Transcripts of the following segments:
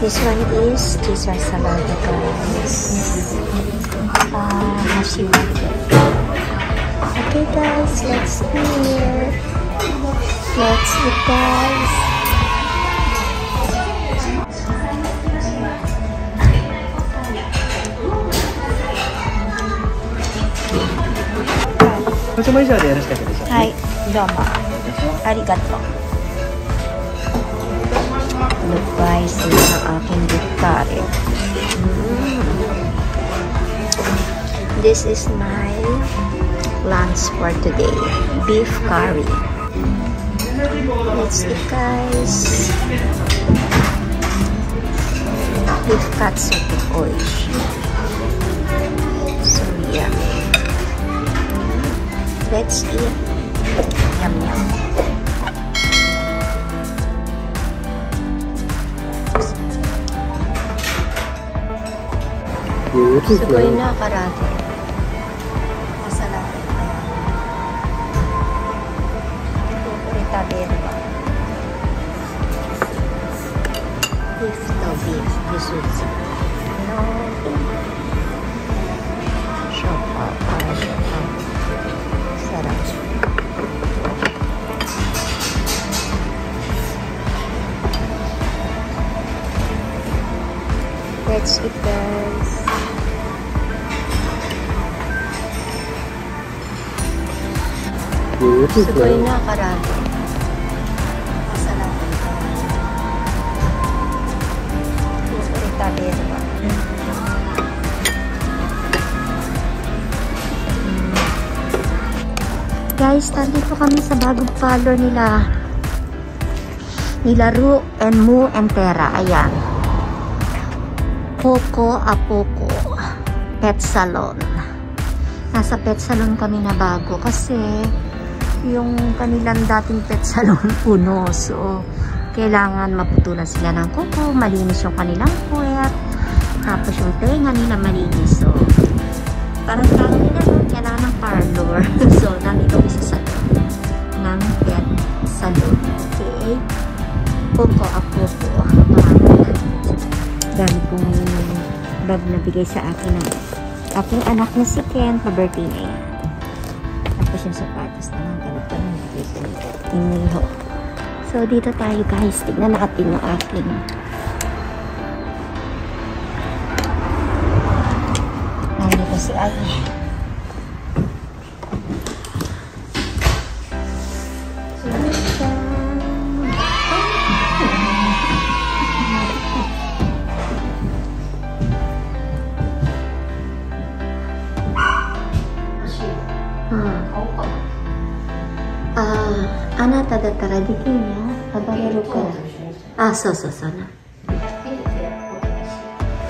This one is, these are salada guys. Okay guys, let's eat. Let's eat guys. Hai, domo. Arigato. Look guys, ini ang aking gift card. This is my lunch for today, beef curry. Let's eat guys. Beef katsuki oil. So yeah, let's eat. Yum yum. Sugoi na karate. Let's eat guys. Sugoi na karate. Masarap. Guys, nandito kami sa bagong parlor nila. Ru and Mu and Tera. Ayan. Poco a Poco Pet Salon. Nasa pet salon kami na bago kasi yung kanilang dating pet salon puno. So, kailangan maputulan sila ng kuko. Malinis yung kanilang puwet. Tapos yung tenga nila malinis. So, parang kami na lang kailangan ng parlor. So, nandito kami sa salon ng pet salon. Okay? Poco a Poco. Dami kong bag na bigay sa akin ng aking anak na si Ken pa birthday niya. Tapos yung sapatos naman ganito na bigay ko niyo. So dito tayo guys, tignan natin yung aking nandito si Ali. Ah, so na.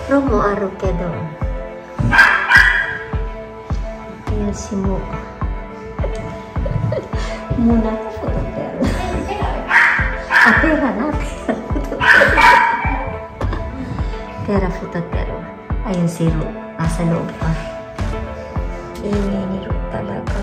Romo aro kedo. Ayan si Mu. Muna ko photo. Tera photo. Ayan si Ru. Nasa loob pa. Ini ni Ru talaga.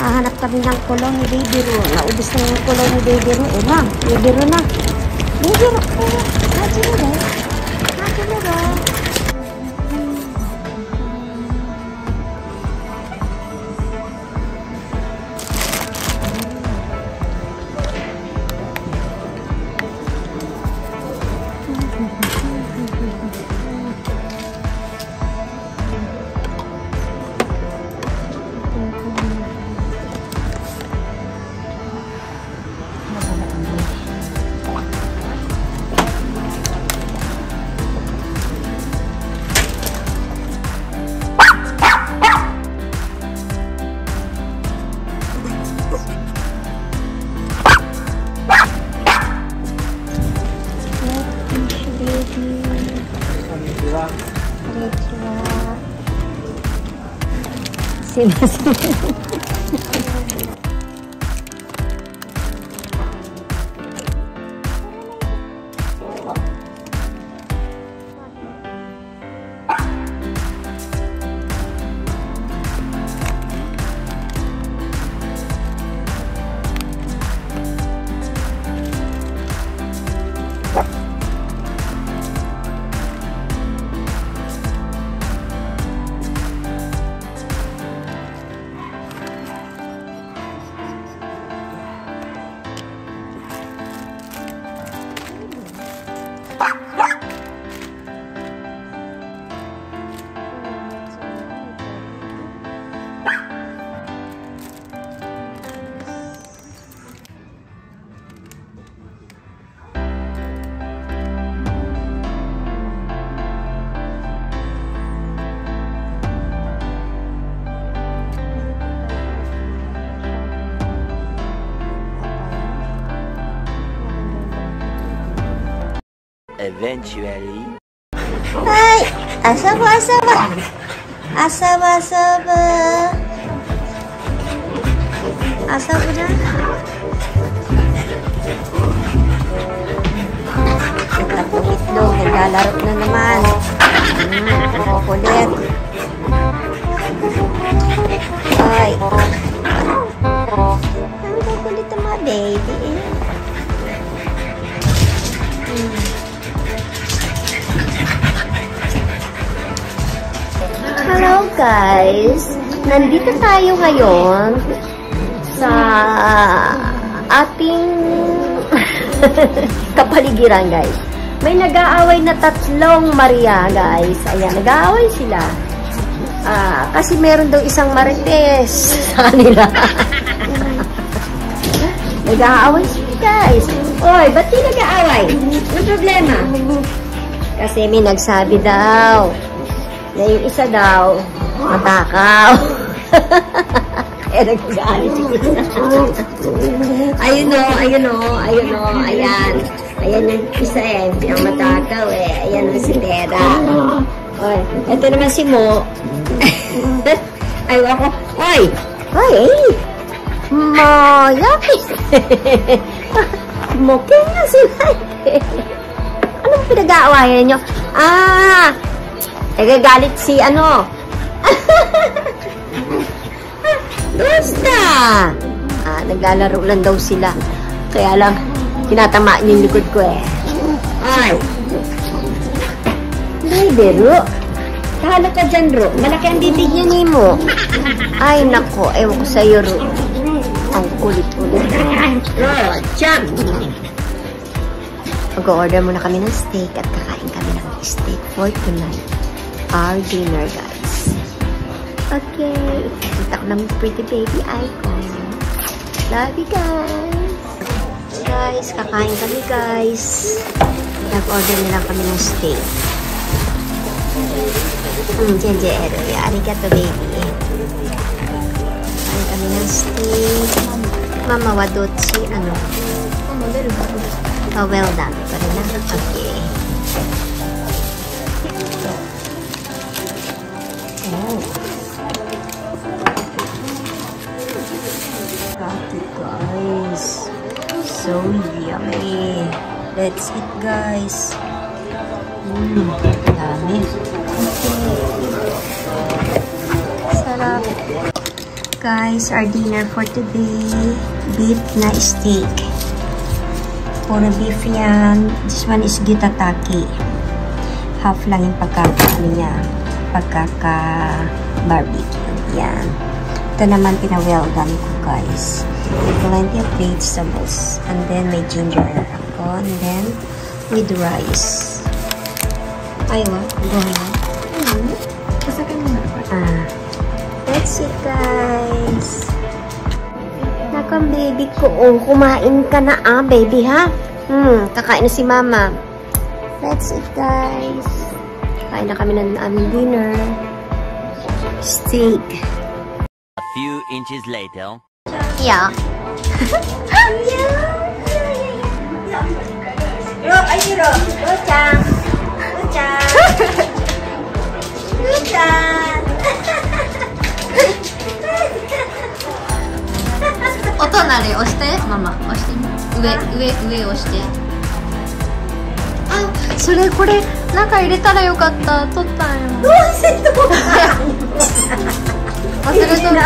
Hanap kami ng kulong ni Baby Ru. Naubos na yung kulong ni Baby Ru. Eh, ma'am. Baby Ru na. Baby Ru. Haji na ba? Haji na ba? nasi. Eventually. Hai, asap udah. Itong itlog, naglalaro na naman. Kukulit. Ay. Ang kukulit ang mga baby Hello guys, nandito tayo ngayon sa ating kapaligiran guys. May nag-aaway na tatlong Maria guys. Ayan, nag-aaway sila. Kasi meron daw isang marites sa kanila. Nag-aaway sila guys. Oy, ba't di nag-aaway? May problema? Kasi may nagsabi daw na yung isa daw, matakaw. Kaya nag-aalit yung isa. Ayun o, ayan. Ayan yung isa eh, yung matakaw eh. Ayan yung si Tera. Oy, eto naman si Mo. Ayaw ako. Oy! Oy! Mo! Yaki! Moke nga sila eh. Anong pinag-aawayan nyo? Nagagalit si ano? Basta! Naglalaro lang daw sila. Kaya lang, tinatamaan yung likod ko eh. Ay! Baby, Ro. Tahala ka dyan, Ro. Malaki ang bibig yun mo. Ay, nako. Ewan ko sa'yo, Ro. Ang kulit-kulit. Ro, jump! Mag-order muna kami ng steak at kakain kami ng steak for tonight. Our dinner, guys. Okay. Kita ko ng pretty baby icon. Love you, guys. Guys, kakain kami, guys. Nag-order na lang kami ng steak. Jenje, eroy. Arigato, baby. Kakain kami ng steak. Mama wadotsi, ano? Oh, well done. Parang na. Okay. Got it, guys. So yummy. Let's eat, guys. Dami. Sarap. Guys, our dinner for today, beef na steak. Puro beef yan. This one is gitataki. Half lang yung pagkakaano niya. Pagkaka-barbecue. Yan. Ito naman pina-well done ko guys. With plenty of vegetables. And then may ginger. And then with rice. Ay, what? Goya. Kasakan mo. That's it guys. Nakang baby ko. Oh, kumain ka na baby ha. Kakain na si mama. That's it guys. Kain na kami ng aming dinner. Steak. Few inches later. Yeah. となれ押してママ押して上押して。あ、それこれ中入れたらよかった取ったんよ。どうしてとか忘れとった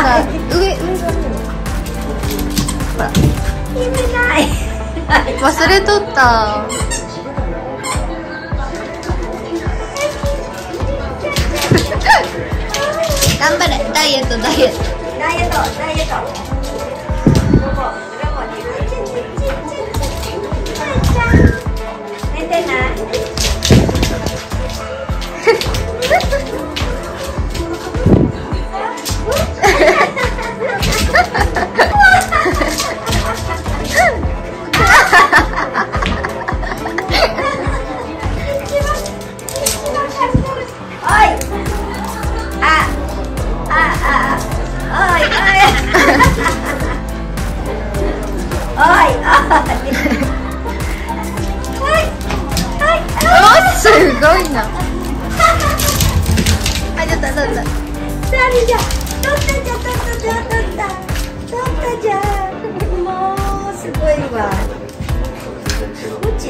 上上ない忘れとった。頑張れダイエットダイエット。ダイエット。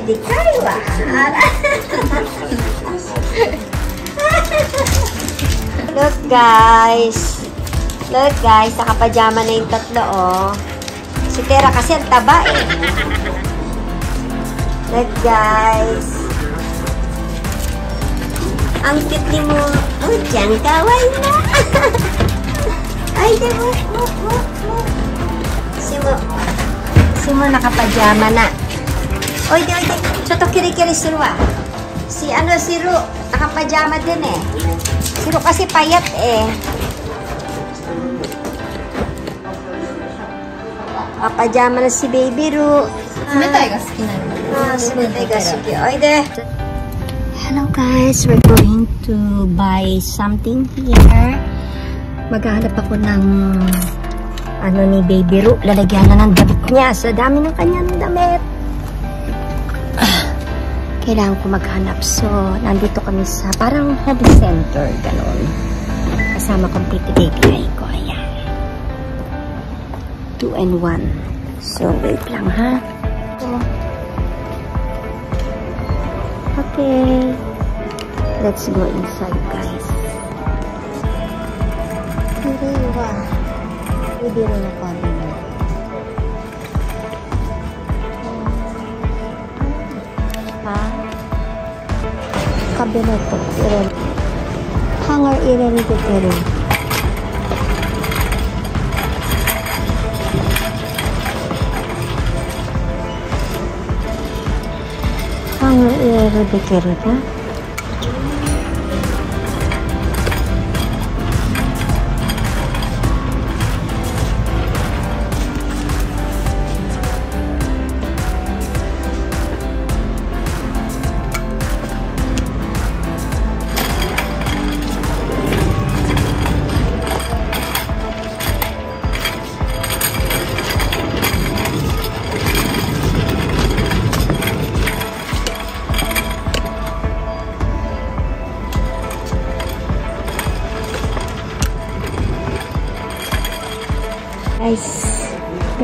でかいわ。Look guys, nakapajama na yung tatlo oh. Si Tera kasi ang taba eh. Look guys. Ang cute ni mo. Oh, dyan kawaii na. Ay, de mo. Si mo nakapajama na. Oide,ちょっとキリするわ。Si Ru, nakapajama din eh. Si Ru kasi payat eh. Nakapajama na si Baby Ru. Sumitay ga suki. Oide. Hello guys, we're going to buy something here. Maghahanap ako ng ni Baby Ru. Lalagyan na ng damit niya. Sa dami ng kanyang damit. Kailangan ko maghanap. So, nandito kami sa parang home center, gano'n. Kasama kong titi-titi ko. Ayan. 2 and 1. So, wait lang ha. Okay. Let's go inside, guys. Hindi rin na pala. Kabinet po, iron. Hanger iron ko rin. Hanger iron ko rin, ha?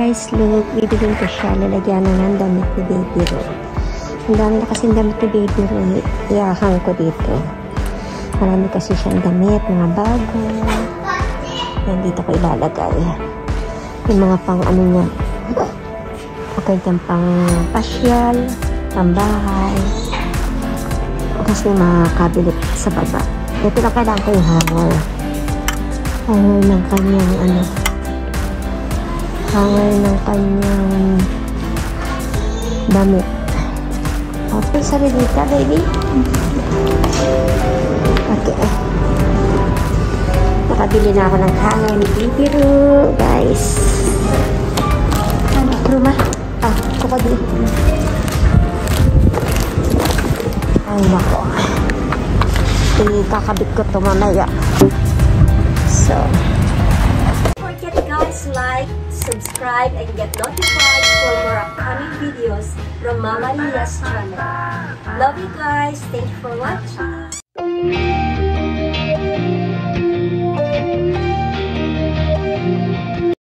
Guys, look, bibigyan ko siya. Lalagyan na ng damit ni Baby Ru. Ang dami na kasing damit ni Baby Ru. Iahang ko dito. Marami kasi siyang damit, mga bago. Yan, dito ko ilalagay. Yung mga pang ano niya. Okay, yung pang pasyal, pang bahay. Kasi makabilip sa baba. Dito na kailangan ko yung hanger. Hanger ng kanyang ano. Hanger ng kanyang damit. Okay, sarili ka, baby. Okay. Nakabili na ako ng hanger ni Baby Ru, guys. Ano, Ruma? Ah, kukadi. Ay, nako. Ikakabit ko ito mamaya. So, like, subscribe, and get notified for more upcoming videos from Mama Lia's channel. Love you guys. Thank you for watching.